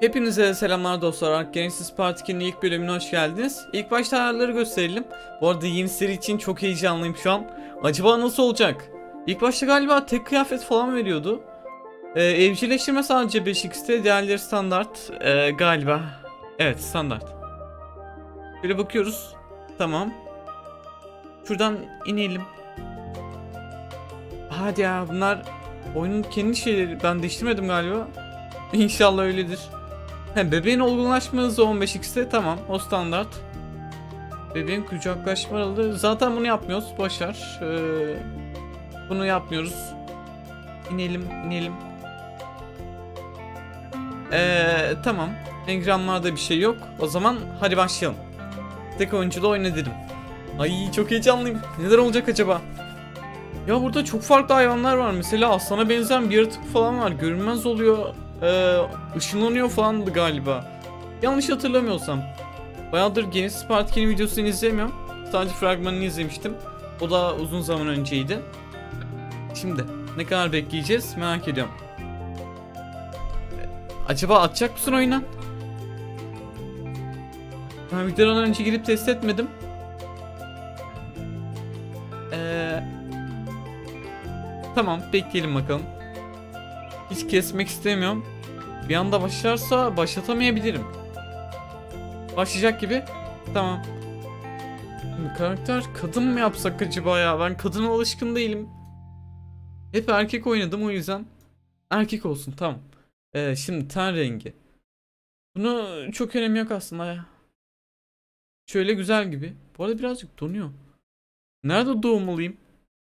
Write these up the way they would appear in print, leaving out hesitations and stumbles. Hepinize selamlar dostlar. Ark Genesis Part'in ilk bölümüne hoş geldiniz. İlk başta ayarları gösterelim. Bu arada yeni seri için çok heyecanlıyım şu an. Acaba nasıl olacak? İlk başta galiba tek kıyafet falan veriyordu. Evcilleştirme sadece 5x'te, diğerleri standart galiba. Evet, standart. Şöyle bakıyoruz. Tamam. Şuradan inelim. Hadi ya, bunlar oyunun kendi şeyleri. Ben değiştirmedim galiba. İnşallah öyledir. He, bebeğin olgunlaşma hızı 15x'te, tamam, o standart. Bebeğin kucaklaşma aralığı, zaten bunu yapmıyoruz, boşver. Bunu yapmıyoruz. İnelim. Tamam, engramlarda bir şey yok. O zaman hadi başlayalım. Tek oyuncu da oyna derim. Ay, çok heyecanlıyım. Neler olacak acaba? Ya burada çok farklı hayvanlar var. Mesela aslana benzeyen bir yaratık falan var. Görünmez oluyor. Işınlanıyor falandı galiba. Yanlış hatırlamıyorsam. Bayağıdır Genesis Part'in videosunu izlemiyorum. Sadece fragmanını izlemiştim. O da uzun zaman önceydi. Şimdi ne kadar bekleyeceğiz merak ediyorum. Acaba atacak mısın oyuna? Ben videodan önce girip test etmedim. Tamam, bekleyelim bakalım. Hiç kesmek istemiyorum. Bir anda başlarsa başlatamayabilirim. Başlayacak gibi. Tamam. Şimdi karakter kadın mı yapsak acaba ya? Ben kadına alışkın değilim. Hep erkek oynadım, o yüzden erkek olsun, tamam. Şimdi ten rengi. Bunu çok önemi yok aslında ya. Şöyle güzel gibi. Bu arada birazcık donuyor. Nerede doğmalıyım?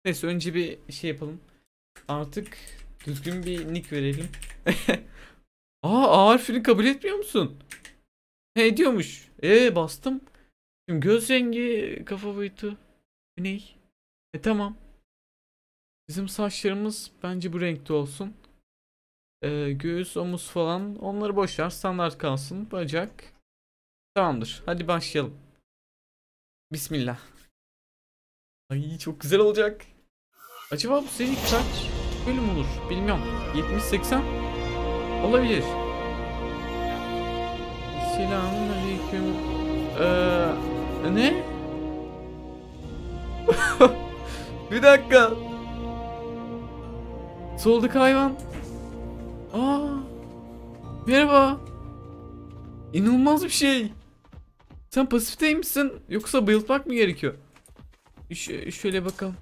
Neyse, önce bir şey yapalım. Artık düzgün bir nick verelim. Aa, ağır fili kabul etmiyor musun? He diyormuş. Bastım. Şimdi göz rengi, kafa boyutu. Ney? Tamam. Bizim saçlarımız bence bu renkte olsun. Göğüs, omuz falan. Onları boşver. Standart kalsın. Bacak. Tamamdır. Hadi başlayalım. Bismillah. Ay, çok güzel olacak. Acaba bu seri kaç bölüm olur? Bilmiyorum. 70-80 olabilir. Selamünaleyküm. Ne? Bir dakika. Soldaki hayvan. Aa. Merhaba. İnanılmaz bir şey. Sen pasifteyim misin? Yoksa bayıltmak mı gerekiyor? Şöyle bakalım.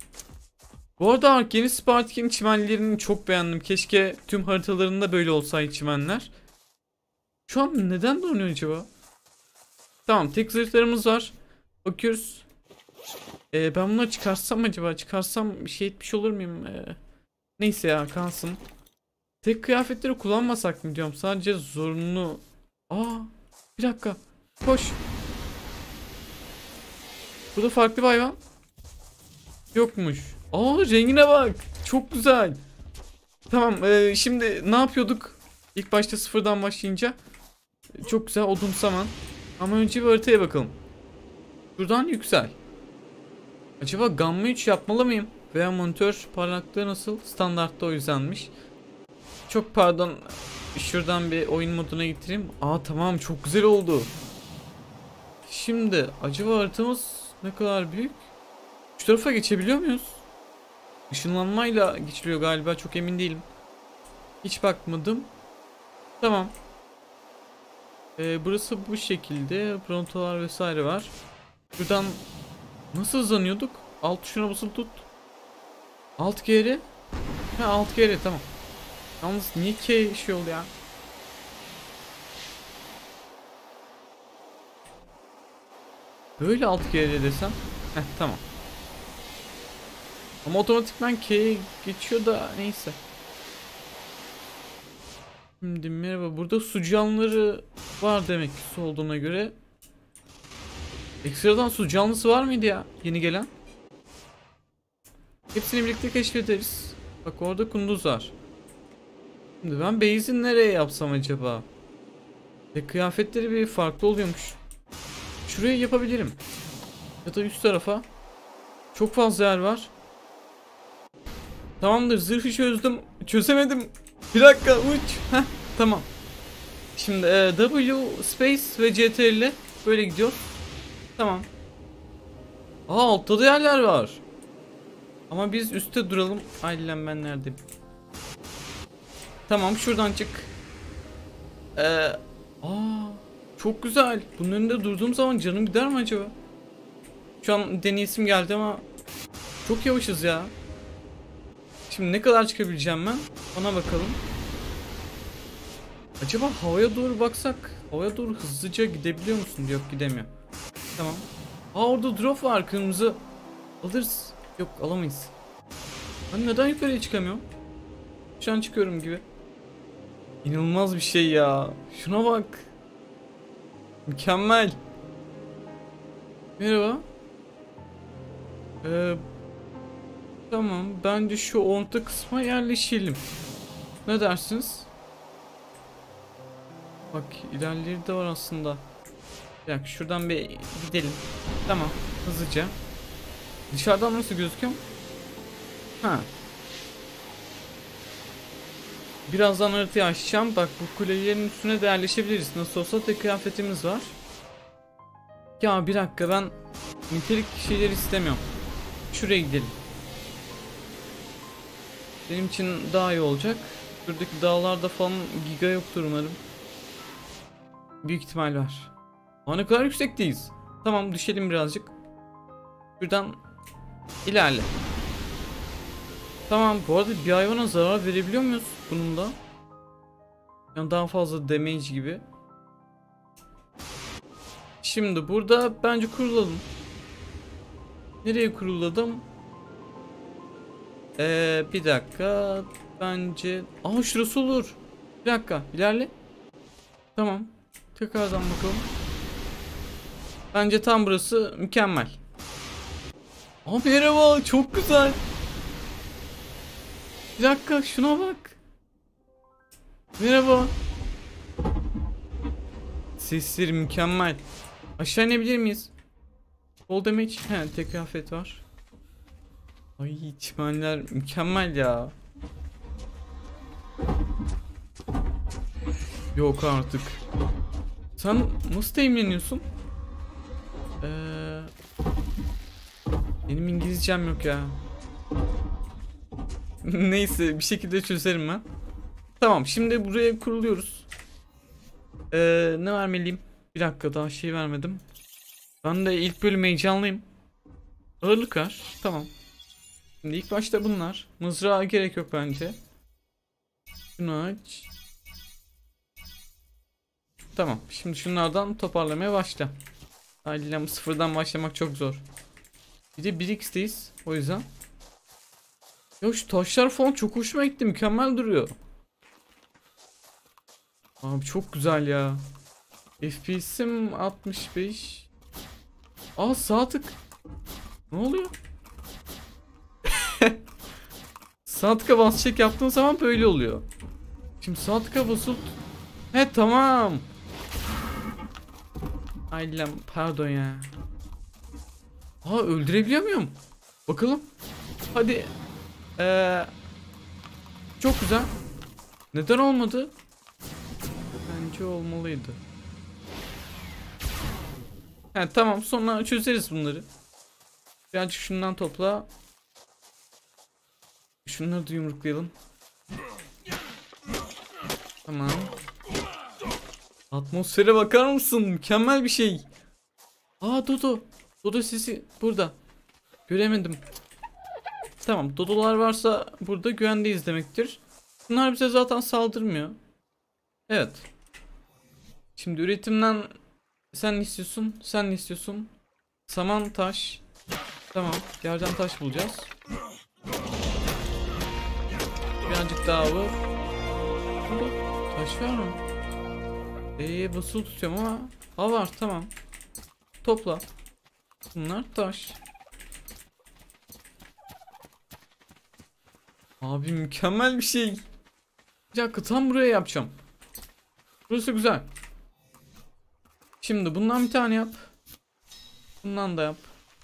Bu arada Ark yeni Spartak'ın çimenlerini çok beğendim. Keşke tüm haritalarında böyle olsaydı çimenler. Şu an neden donuyor acaba? Tamam, tek zırhlarımız var. Bakıyoruz. Ben bunları çıkarsam acaba? Çıkarsam bir şey etmiş olur muyum? Neyse ya, kalsın. Tek kıyafetleri kullanmasak mı diyorum. Sadece zorunlu. Aa, bir dakika. Koş. Burada farklı bir hayvan yokmuş. Aa, rengine bak. Çok güzel. Tamam, şimdi ne yapıyorduk? İlk başta sıfırdan başlayınca. Çok güzel odunsaman. Ama önce bir haritaya bakalım. Şuradan yüksel. Acaba gamma 3 yapmalı mıyım? Veya monitör parlaklığı nasıl? Standartta o yüzdenmiş. Çok pardon. Şuradan bir oyun moduna getireyim. Aa, tamam, çok güzel oldu. Şimdi acaba haritamız ne kadar büyük? Şu tarafa geçebiliyor muyuz? Işınlanmayla geçiliyor galiba, çok emin değilim. Hiç bakmadım. Tamam. Burası bu şekilde. Brontolar vesaire var. Buradan nasıl hızlanıyorduk? Alt tuşuna basılı tut. Alt geri. Ha, alt geri, tamam. Yalnız niye K şey oldu ya? Böyle alt geri desem. Heh, tamam. Ama otomatikman K'ye geçiyor da neyse. Şimdi merhaba, burada su canlıları var demek ki, su olduğuna göre. Ekstradan su canlısı var mıydı ya, yeni gelen? Hepsini birlikte keşfederiz. Bak, orada kunduz var. Şimdi ben base'i nereye yapsam acaba? Ve kıyafetleri bir farklı oluyormuş. Şuraya yapabilirim. Ya da üst tarafa. Çok fazla yer var. Tamamdır, zırhı çözdüm. Çözemedim. Bir dakika, uç. Heh, tamam. Şimdi W, Space ve CTRL ile böyle gidiyor. Tamam. Aa, altta da yerler var. Ama biz üstte duralım. Ailem ben neredeyim? Tamam, şuradan çık. Çok güzel. Bunun önünde durduğum zaman canım gider mi acaba? Şu an deneyesim geldi ama çok yavaşız ya. Şimdi ne kadar çıkabileceğim ben? Ona bakalım. Acaba havaya doğru baksak, havaya doğru hızlıca gidebiliyor musun? Yok, gidemiyor. Tamam. Aa, orada drop var, kırmızı. Alırız. Yok, alamayız. Ben neden yukarıya çıkamıyorum? Şu an çıkıyorum gibi. İnanılmaz bir şey ya. Şuna bak. Mükemmel. Merhaba. Tamam, bence şu orta kısma yerleşelim. Ne dersiniz? Bak, ilerleri de var aslında. Bir dakika, şuradan bir gidelim. Tamam, hızlıca. Dışarıdan nasıl gözüküyor? Ha. Birazdan haritayı açacağım. Bak, bu kulelerin üstüne de yerleşebiliriz. Nasıl olsa tek kıyafetimiz var. Ya bir dakika, ben nitelik şeyleri istemiyorum. Şuraya gidelim. Benim için daha iyi olacak. Şuradaki dağlarda falan giga yoktur umarım. Büyük ihtimal var. Ama ne kadar yüksekteyiz. Tamam, düşelim birazcık. Şuradan ilerle. Tamam, bu arada bir hayvana zarar verebiliyor muyuz bununla? Yani daha fazla damage gibi. Şimdi burada bence kurulalım. Nereye kuruladım? Bir dakika. Bence... Aa, şurası olur. Bir dakika, ilerle. Tamam. Tekrardan bakalım. Bence tam burası mükemmel. Aa, merhaba, çok güzel. Bir dakika, şuna bak. Merhaba. Sesleri mükemmel. Aşağı inebilir miyiz? Bol damage. He, tek kıyafet var. Ay, çimenler mükemmel ya. Yok artık. Sen nasıl teminleniyorsun? Benim İngilizcem yok ya. Neyse, bir şekilde çözerim ben. Tamam, şimdi buraya kuruluyoruz. Ne vermeliyim? Bir dakika, daha şey vermedim. Ben de ilk bölüm heyecanlıyım. Ağırlık var. Tamam. Şimdi ilk başta bunlar. Mızrağa gerek yok bence. Şunu aç. Tamam. Şimdi şunlardan toparlamaya başla. Ailem, sıfırdan başlamak çok zor. Bir de 1x'teyiz. O yüzden. Ya şu taşlar falan çok hoşuma gitti. Mükemmel duruyor. Abi çok güzel ya. FPS'im 65. Aa, sağ tık. Ne oluyor? Sağ tıka bas çek yaptığın zaman böyle oluyor. Şimdi sağ tıka basıp... He, tamam. Ailem, pardon ya. Aa, öldürebiliyor muyum? Bakalım. Hadi. Çok güzel. Neden olmadı? Bence olmalıydı. He, tamam, sonra çözeriz bunları. Birazcık şundan topla. Şunları da yumruklayalım. Tamam. Atmosfere bakar mısın? Mükemmel bir şey. Aa, Dodo. Dodo sesi burada. Göremedim. Tamam, Dodo'lar varsa burada güvendeyiz demektir. Bunlar bize zaten saldırmıyor. Evet. Şimdi üretimden sen ne istiyorsun? Sen ne istiyorsun? Saman, taş. Tamam, yerden taş bulacağız. Birazcık daha vur. Burada taş var mı? Basılı tutuyorum ama. Ha, var, tamam. Topla. Bunlar taş. Abi mükemmel bir şey. Bir dakika, tam buraya yapacağım. Burası güzel. Şimdi bundan bir tane yap. Bundan da yap.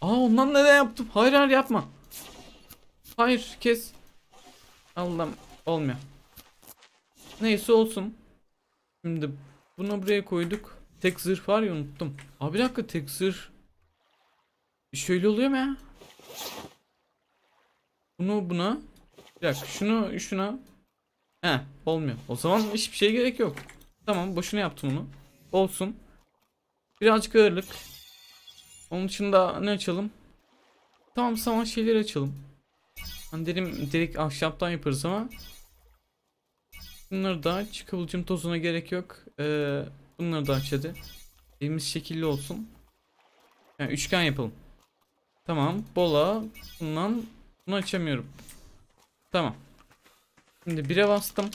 Aa, ondan neden yaptım? Hayır hayır, yapma. Hayır, kes. Allah'ım, olmuyor. Neyse, olsun. Şimdi Bunu buraya koyduk. Tek zırh var ya, unuttum. Abi bir dakika, tek zırh. Şöyle oluyor mu ya? Bunu buna. Bir dakika, şunu şuna. He, olmuyor. O zaman hiçbir şeye gerek yok. Tamam, boşuna yaptım onu. Olsun. Birazcık ağırlık. Onun dışında ne açalım? Tamam, saman şeyleri açalım. Ben derim direkt ahşaptan yaparız ama. Bunları da aç. Kıvılcım tozuna gerek yok. Bunları da aç hadi. Elimiz şekilli olsun. Yani üçgen yapalım. Tamam. Bola. Bundan bunu açamıyorum. Tamam. Şimdi 1'e bastım.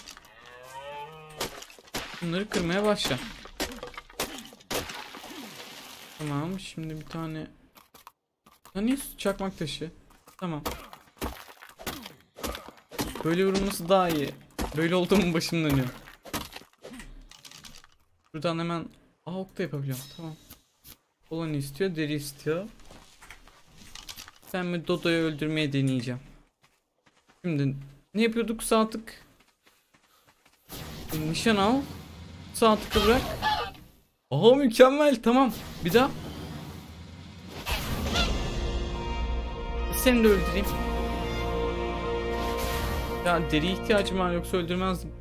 Bunları kırmaya başla. Tamam. Şimdi bir tane. Hani çakmak taşı. Tamam. Böyle vurulması daha iyi. Böyle olduğumun başım dönüyor. Buradan hemen okta yapabiliyorum. Tamam. Olanı istiyor, deri istiyor. Ben bir Dodo'yu öldürmeye deneyeceğim. Şimdi ne yapıyorduk? Sağ tık. Nişan al. Sağ tıkla bırak. Aha, mükemmel. Tamam. Bir daha. Seni de öldüreyim. Ya deri ihtiyacım var, yoksa öldürmezdim.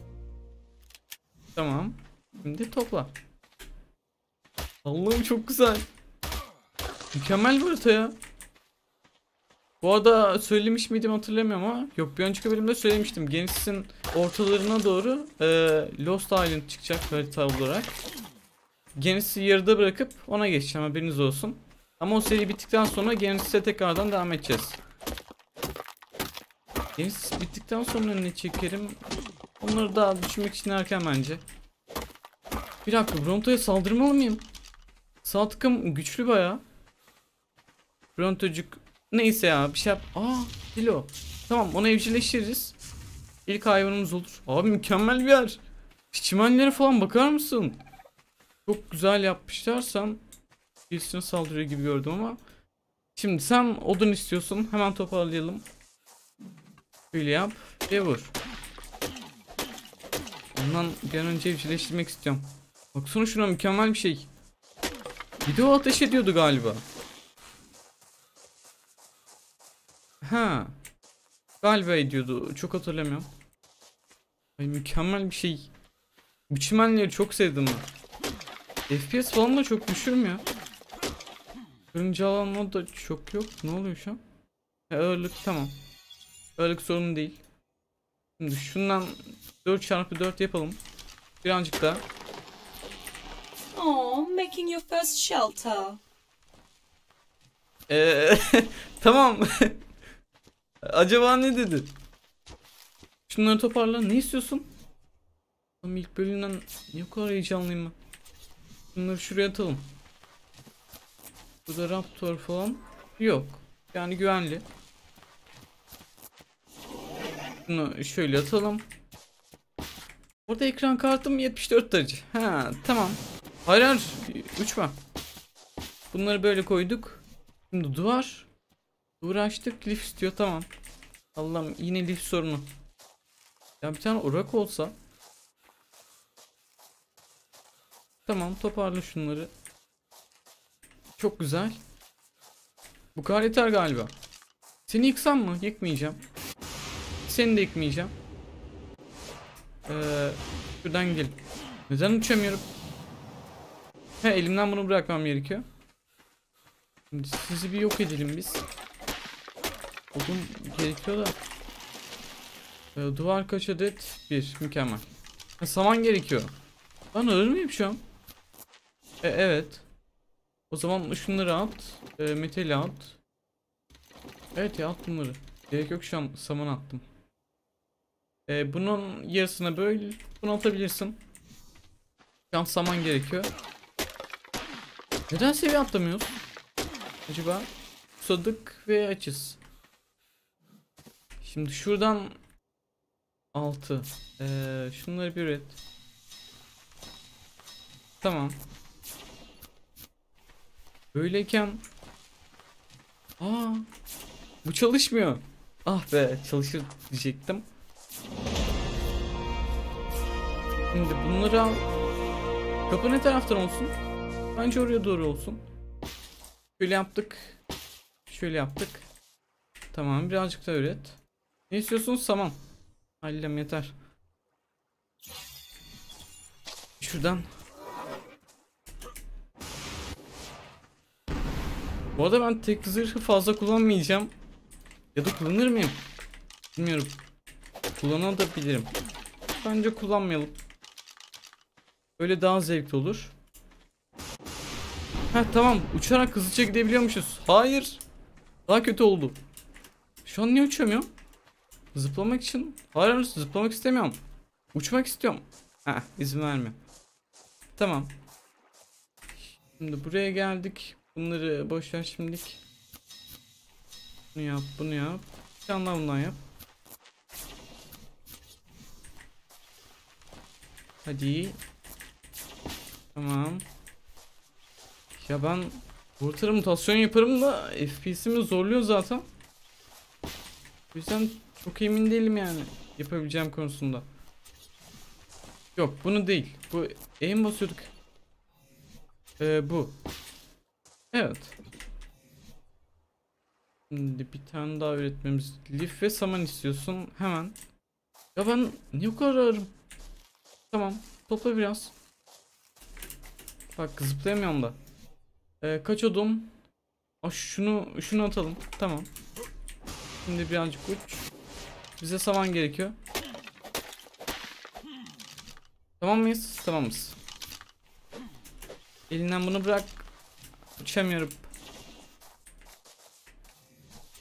Tamam. Şimdi topla. Allah'ım çok güzel. Mükemmel bir harita ya. Bu arada söylemiş miydim hatırlamıyorum ama. Yok, bir önceki bölümde söylemiştim. Genesis'in ortalarına doğru Lost Island çıkacak harita olarak. Genesis'i yarıda bırakıp ona geçeceğim, haberiniz olsun. Ama o seri bittikten sonra Genesis'e tekrardan devam edeceğiz. Genesis bittikten sonra ne çekerim? Onları daha düşünmek için erken bence. Bir dakika, Bronto'ya saldırmalı mıyım? Sağ tıkım güçlü bayağı. Brontocuk neyse ya, bir şey yap. Dilo. Tamam, onu evcilleştiririz. İlk hayvanımız olur. Abi mükemmel bir yer. Çimenlere falan bakar mısın? Çok güzel yapmışlar. Sen birisine saldırıyor gibi gördüm ama. Şimdi sen odun istiyorsun. Hemen toparlayalım. Böyle yap ve vur. Ondan bir an önce evcilleştirmek istiyorum. Baksana şuna, mükemmel bir şey. Bir de o ateş ediyordu galiba. Ha. Galiba ediyordu. Çok hatırlamıyorum. Ay, mükemmel bir şey. Bu çimenleri çok sevdim ben. FPS falan da çok düşürmüyor. Kırınca alanma da çok yok. Ne oluyor şu an? Ağırlık tamam. Ağırlık sorun değil. Şimdi şundan 4x4 yapalım. Birazcık daha. Making your first shelter. Tamam. Acaba ne dedi? Şunları toparla. Ne istiyorsun? Oğlum, ilk bölümden ne kadar heyecanlıyım ben. Bunları şuraya atalım. Burada raptor falan yok. Yani güvenli. Bunu şöyle atalım. Orada ekran kartım 74 derece. Ha, tamam. Hayır, uçma. Bunları böyle koyduk. Şimdi duvar. Duvar açtık. Lif istiyor, tamam. Allah'ım, yine lif sorunu. Ya bir tane orak olsa. Tamam, toparla şunları. Çok güzel. Bu kadar yeter galiba. Seni yıksam mı? Yıkmayacağım. Seni de yıkmayacağım. Şuradan gidelim. Neden uçamıyorum? He, elimden bunu bırakmam gerekiyor. Şimdi sizi bir yok edelim biz. Odun gerekiyor da. Duvar kaç adet? 1. Mükemmel. Saman gerekiyor. Ben ölür müyüm şu an? Evet. O zaman şunları at. Metali at. Evet ya, at bunları. Gerek yok şu an, saman attım. Bunun yarısına böyle bunu atabilirsin. Şu an saman gerekiyor. Neden seviye atlamıyoruz? Acaba susadık ve açız. Şimdi şuradan 6. Şunları bir üret. Tamam. Böyleyken bu çalışmıyor. Ah be, çalışır diyecektim. Şimdi bunları al. Kapı ne taraftan olsun? Bence oraya doğru olsun. Şöyle yaptık. Şöyle yaptık. Tamam, birazcık da üret. Ne istiyorsunuz? Tamam. Halilem yeter. Şuradan. Bu arada ben tek zırhı fazla kullanmayacağım. Ya da kullanır mıyım? Bilmiyorum. Kullanabilirim. Bence kullanmayalım. Öyle daha zevkli olur. Heh, tamam, uçarak hızlıca gidebiliyormuşuz. Hayır. Daha kötü oldu. Şu an niye uçamıyorum? Zıplamak için. Hayır, zıplamak istemiyorum. Uçmak istiyorum. Heh, izin vermiyor. Tamam. Şimdi buraya geldik. Bunları boşver şimdilik. Bunu yap, bunu yap. Bir tane daha bundan yap. Hadi. Tamam. Ya ben burada mutasyon yaparım da FPS'imi zorluyor zaten. O yüzden çok emin değilim yani yapabileceğim konusunda. Yok, bunu değil. Bu aim basıyorduk. Bu. Evet. Şimdi bir tane daha üretmemiz. Lif ve saman istiyorsun. Hemen. Ya ben niye o kadar ağırım? Tamam. Topla biraz. Bak, zıplayamıyorum da. Kaç odum? Şunu atalım. Tamam. Şimdi birazcık uç. Bize saman gerekiyor. Tamam mıyız? Tamamız. Elinden bunu bırak. Uçamıyorum.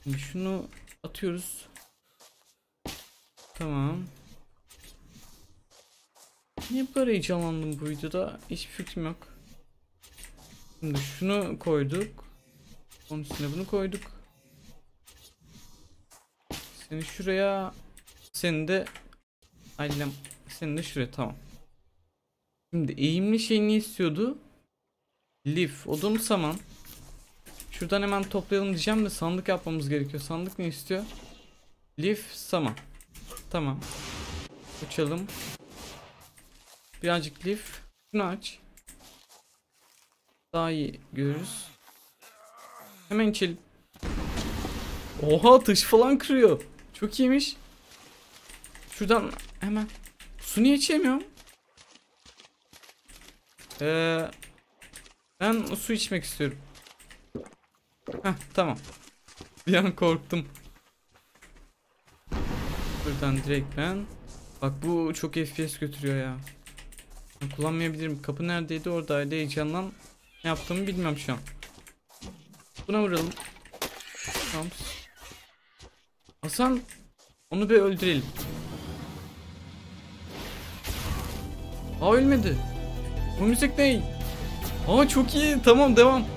Şimdi şunu atıyoruz. Tamam. Niye böyle heyecanlandım bu videoda? Hiç fikrim yok. Şimdi şunu koyduk. Onun üstüne bunu koyduk. Seni şuraya. Seni de. Ailem. Seni de şuraya. Tamam. Şimdi eğimli şey ne istiyordu? Lif. Odun, saman. Şuradan hemen toplayalım diyeceğim de sandık yapmamız gerekiyor. Sandık ne istiyor? Lif, saman. Tamam. Uçalım. Birazcık lif. Şunu aç. Daha iyi görürüz. Hemen içelim. Oha, taşı falan kırıyor. Çok iyiymiş. Şuradan hemen. Su niye içemiyorum? Ben su içmek istiyorum. Heh, tamam. Bir an korktum. Buradan direkt ben. Bak, bu çok FPS götürüyor ya. Ben kullanmayabilirim. Kapı neredeydi? Oradaydı. Heyecandan ne yaptığımı bilmiyorum şu an. Buna vuralım. Tamam. Hasan, onu bir öldürelim. Aa, ölmedi. Bu müzik ne? Aa, çok iyi. Tamam, devam.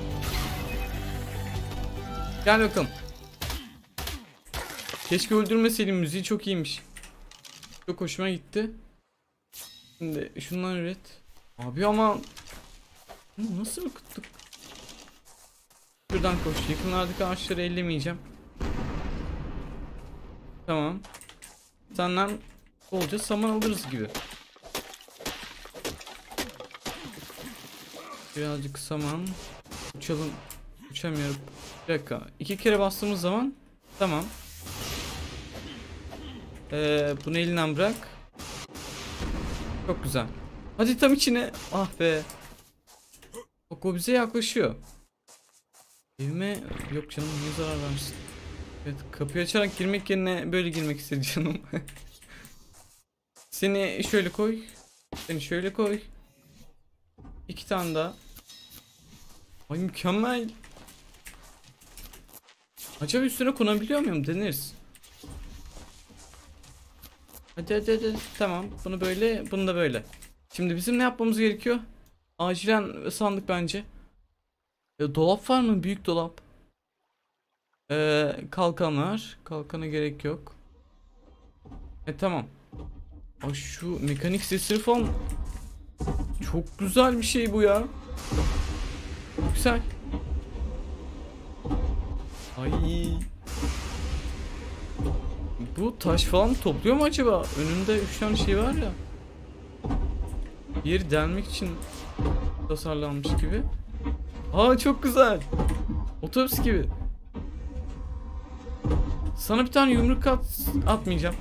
Gel bakalım. Keşke öldürmeseydim, müziği çok iyiymiş. Çok hoşuma gitti. Şimdi şundan üret. Abi ama nasıl akıttık? Şuradan koş. Yakınlardaki ağaçları ellemeyeceğim. Tamam. Senden bolca saman alırız gibi. Birazcık saman. Uçalım. Uçamıyorum. Bir dakika. 2 kere bastığımız zaman. Tamam. Bunu elinden bırak. Çok güzel. Hadi tam içine. Ah be. O bize yaklaşıyor. Evime yok canım, niye zarar vermişsin? Evet, kapıyı açarak girmek yerine böyle girmek istedi canım. Seni şöyle koy. Seni şöyle koy. 2 tane daha. Ay, mükemmel. Acaba üstüne konabiliyor muyum? Deneriz. Hadi hadi hadi. Tamam, bunu böyle, bunu da böyle. Şimdi bizim ne yapmamız gerekiyor? Acilen sandık bence. Dolap var mı? Büyük dolap. Kalkan var. Kalkana gerek yok. Tamam. Ay, şu mekanik sesleri falan. Çok güzel bir şey bu ya. Güzel. Ay. Bu taş falan topluyor mu acaba? Önünde 3 tane şey var ya. Yeri delmek için. tasarlanmış gibi. Aa çok güzel. Otobüs gibi. Sana bir tane yumruk atmayacağım.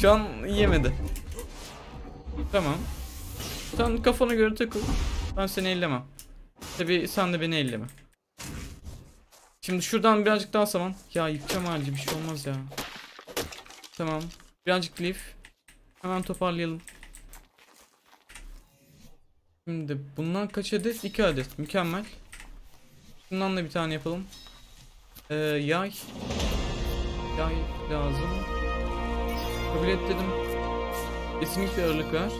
Şu an yemedi. Tamam. Sen kafana göre takıl. Ben seni ellemem. Tabii sen de beni elleme. Şimdi şuradan birazcık daha saman. Ya yıkacağım halici, bir şey olmaz ya. Tamam. Birazcık lif. Hemen toparlayalım. Şimdi bundan kaç adet? 2 adet. Mükemmel. Bundan da bir tane yapalım. Yay. Yay lazım. Kabul et dedim. Kesinlikle ağırlık ver.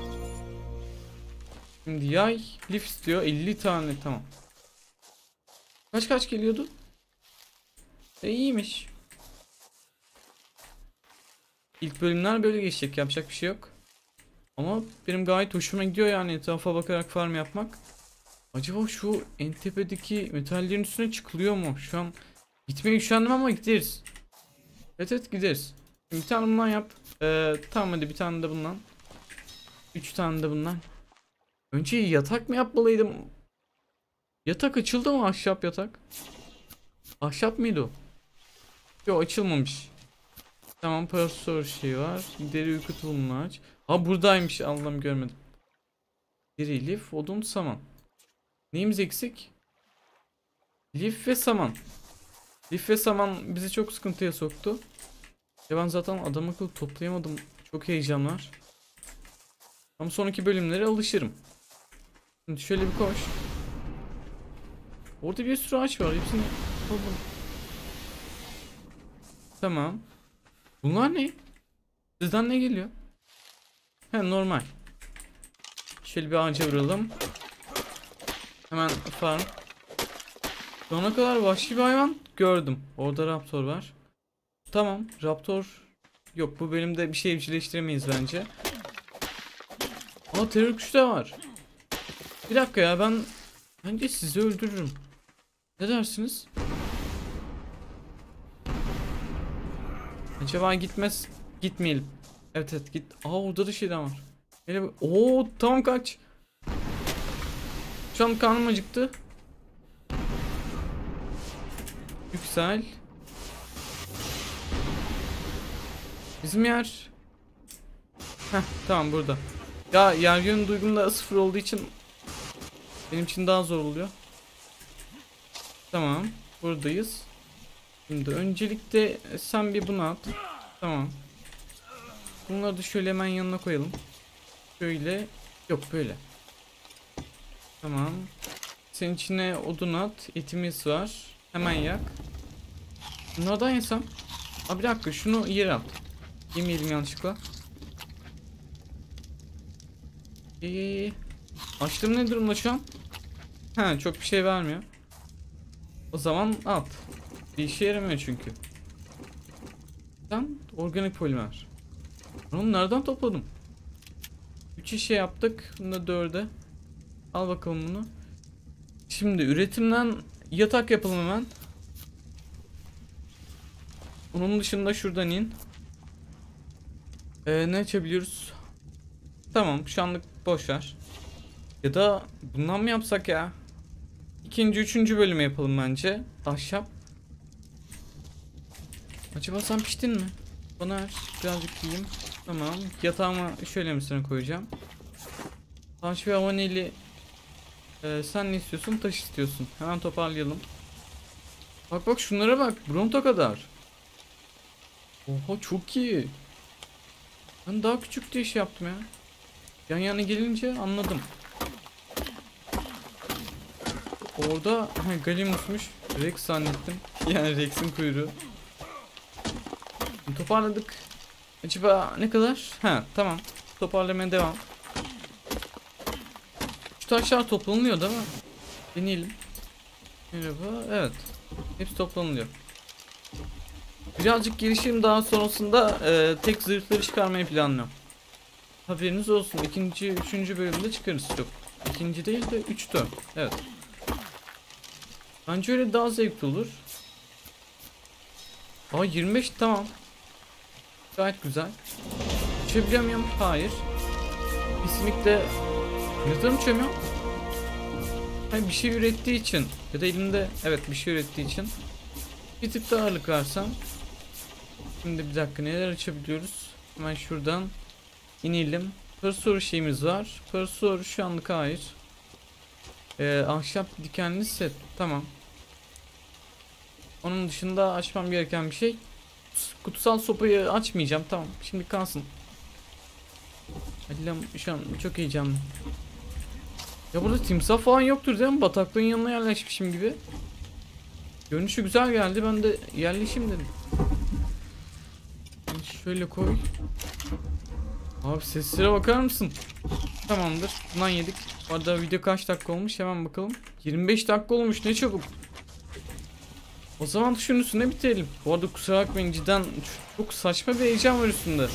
Şimdi yay lif istiyor. 50 tane tamam. Kaç geliyordu? İyiymiş. İlk bölümler böyle geçecek. Yapacak bir şey yok. Ama benim gayet hoşuma gidiyor yani etrafa bakarak farm yapmak. Acaba şu en tepedeki metallerin üstüne çıkılıyor mu? Şu an gitmeye üşendim ama gideriz. Evet gideriz. Şimdi bir tane bundan yap. Tamam hadi bir tane de bundan. 3 tane de bundan. Önce yatak mı yapmalıydım? Yatak açıldı mı, ahşap yatak? Ahşap mıydı o? Yok açılmamış. Tamam parasol şey var. Deri uyku tulumunu aç. Ha buradaymış, Allah'ım görmedim. Deri, lif, odun, saman. Neyimiz eksik? Lif ve saman. Lif ve saman bizi çok sıkıntıya soktu. Ya ben zaten adam akıllı toplayamadım. Çok heyecan var. Ama sonraki bölümlere alışırım. Şimdi şöyle bir koş. Orada bir sürü ağaç var. Hepsini... Tamam. Bunlar ne? Sizden ne geliyor? He normal. Şöyle bir ağaca vuralım. Hemen farm. Şu ana kadar vahşi bir hayvan gördüm. Orada raptor var. Tamam raptor. Yok bu bölümde bir şey evcilleştiremeyiz bence. Aa terör kuşu da var. Bir dakika ya ben... Bence sizi öldürürüm. Ne dersiniz? Acaba gitmez. Gitmeyelim. Evet evet git. Aa orada da şeyden var. Ooo tamam kaç. Şu an karnım acıktı. Yüksel. Bizim yer. Heh tamam burada. Ya yer yönü duygum da 0 olduğu için benim için daha zor oluyor. Tamam buradayız. Şimdi öncelikle sen bir bunu at. Tamam. Bunları da şöyle hemen yanına koyalım. Şöyle. Yok böyle. Tamam. Senin içine odun at. Etimiz var. Hemen yak. Bunlardan yesem. Abi bir dakika şunu yere at. Yemeyelim yanlışlıkla. Açtım ne durumda şu an? He çok bir şey vermiyor. O zaman at. Bir işe yaramıyor çünkü. Sen organik polimer. Onu nereden topladım? 3 işe yaptık. Bunu da 4'e. Al bakalım bunu. Şimdi üretimden yatak yapalım hemen. Onun dışında şuradan in. Ne açabiliyoruz? Tamam şu anlık boşver. Ya da bundan mı yapsak ya? 2. 3. bölümü yapalım bence. Ahşap. Acaba sen piştin mi? Bana birazcık yiyeyim. Tamam. Yatağıma şöyle misine koyacağım. Taş ve avaneli. Sen ne istiyorsun? Taş istiyorsun. Hemen toparlayalım. Bak bak şunlara bak. Bronto kadar. Oha çok iyi. Ben daha küçük diye şey yaptım ya. Yan yana gelince anladım. Orada Galimus'muş. Rex zannettim. Yani Rex'in kuyruğu. Toparladık. Acaba ne kadar? Ha tamam. Toparlamaya devam. Şu taşlar toplanılıyor değil mi? Deneyelim. Merhaba. Evet. Hepsi toplanılıyor. Birazcık gelişeyim daha sonrasında tek zırhları çıkarmayı planlıyorum. Haberiniz olsun. 2. 3. bölümde çıkarız. Yok. 2. değil de 3. 4. Evet. Bence öyle daha zevkli olur. Aa 25 tamam. Gayet güzel. Uçabiliyor muyum? Hayır. Kesinlikle. Yatırım uçamıyorum. Yani bir şey ürettiği için ya da elinde evet bir şey ürettiği için bir tık daha ağırlık versem. Şimdi bir dakika neler açabiliyoruz? Hemen şuradan inelim. Pırsor şeyimiz var. Pırsor şu anlık hayır. Ahşap dikenli set. Tamam. Onun dışında açmam gereken bir şey. Kutsal sopayı açmayacağım. Tamam. Şimdi kalsın. Adilem şu an çok heyecanlı. Ya burada timsah falan yoktur değil mi? Bataklığın yanına yerleşmişim gibi. Görünüşü güzel geldi. Ben de yerleşeyim dedim. Şöyle koy. Abi seslere bakar mısın? Tamamdır. Bundan yedik. Bu arada video kaç dakika olmuş? Hemen bakalım. 25 dakika olmuş. Ne çabuk. O zaman şunun üstüne bitirelim. Bu arada kusura bakmayın cidden çok saçma bir heyecan var üstünde.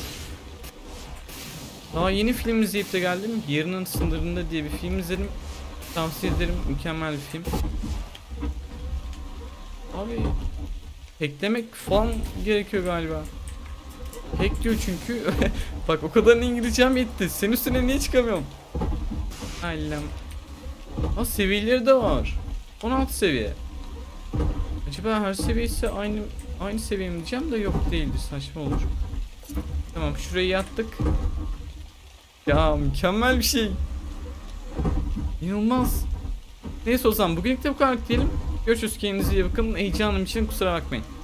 Daha yeni film izleyip de geldim. Yerinin Sınırında diye bir film izledim. Tavsiye ederim. Mükemmel bir film. Abi hacklemek falan gerekiyor galiba. Hack diyor çünkü. Bak o kadar İngilizcem yetti. Senin üstüne niye çıkamıyorum? Allah'ım. Ha seviyeleri de var. 16 seviye. Acaba her seviyesi aynı seviye mi diyeceğim de yok değildir. Saçma olur. Tamam şurayı yattık. Ya mükemmel bir şey. İnanılmaz. Neyse o zaman bugünlük de bu kadar diyelim. Görüşürüz, kendinize iyi bakın. Heyecanım için kusura bakmayın.